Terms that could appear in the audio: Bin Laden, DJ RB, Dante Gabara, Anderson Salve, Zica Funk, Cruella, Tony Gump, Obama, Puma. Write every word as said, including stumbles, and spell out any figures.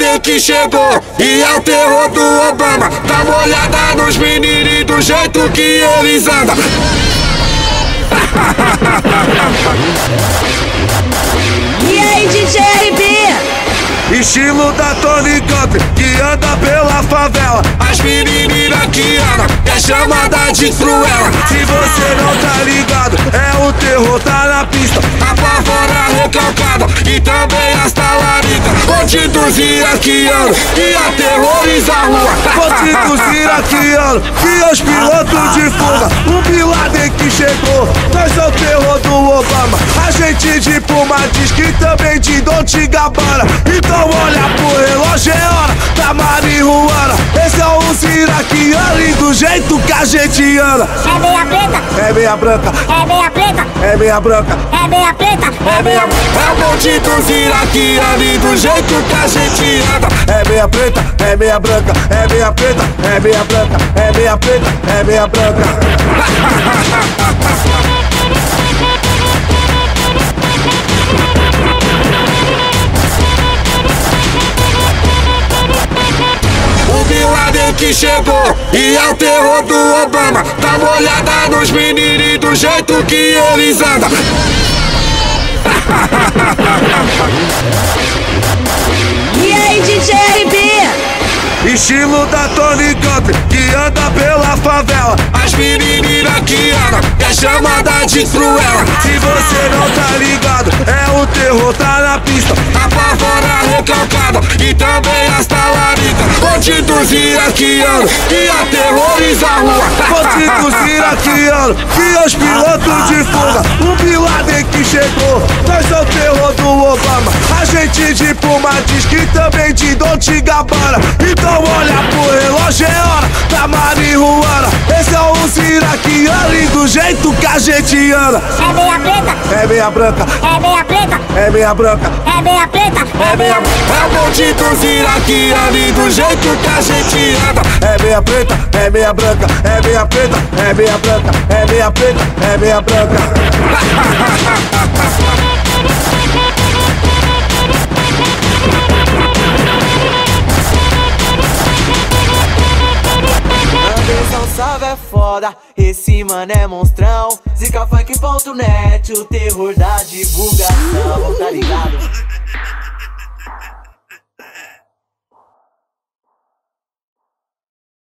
Laden que chegou, e é o terror do Obama. Dá uma olhada nos meninos do jeito que eles andam. E aí, D J R B? Estilo da Tony Gump, que anda pela favela. As meninas que andam é chamada de Cruella. Se você não tá ligado, é o terror, tá na pista. A pavora recalcada e também as talaricas. Bandidos iraquianos que aterrorizam a rua. Bandidos iraquianos que os pilotos de fuga. O Bin Laden que chegou, nós é o terror do Obama. A gente de Puma diz que também de Dante Gabara. Então olha pro relógio, é hora da marihuana. Esse é o iraquiano e do jeito que a gente anda. É meia preta, é meia branca, é meia preta, é meia branca, é meia preta, é meia. É o bandidos iraquiano e do jeito que a gente anda. É meia preta, é meia branca, é meia preta, é meia branca, é meia preta, é meia branca. Que chegou, e é o terror do Obama. Dá uma olhada nos meninos do jeito que eles andam. E aí, D J R B? Estilo da Tony Gump, que anda pela favela. As meninas que andam é chamada de Cruella. Se você não tá ligado, é o terror, tá na pista. A pavora recalcada e também as talaricas. Bandidos iraquianos que aterrorizam a rua. Bandidos iraquianos que os pilotos de fuga. O Bin Laden que chegou, nós é o terror do Obama. A gente de Puma diz que também de Dante Gabara. Então olha pro relógio, é hora da marihuana. Esse é o iraquiano e do jeito que a gente anda. É meia preta, é meia branca, é meia preta, é meia branca, é meia preta, é meia. É o bandidos iraquiano e do jeito que a gente anda. É meia preta, é meia branca, é meia preta, é meia branca, é meia preta, é meia branca. Anderson Salve é foda, esse mano é monstrão. Zica funk ponto net, o terror da divulgação, tá ligado?